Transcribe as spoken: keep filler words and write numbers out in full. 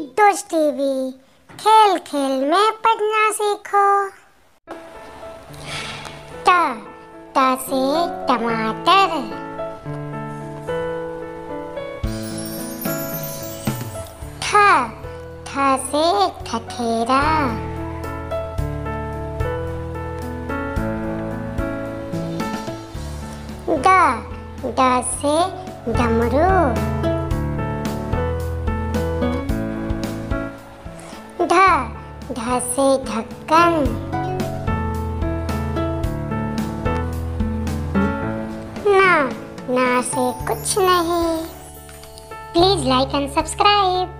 किड्डोस TV, खेल खेल में पढ़ना सीखो। ट ट से टमाटर। ठ ठ से ठठेरा। ड ड से डमरू। ढ ढ से ढक्कन। ना ना से कुछ नहीं। Please like and subscribe.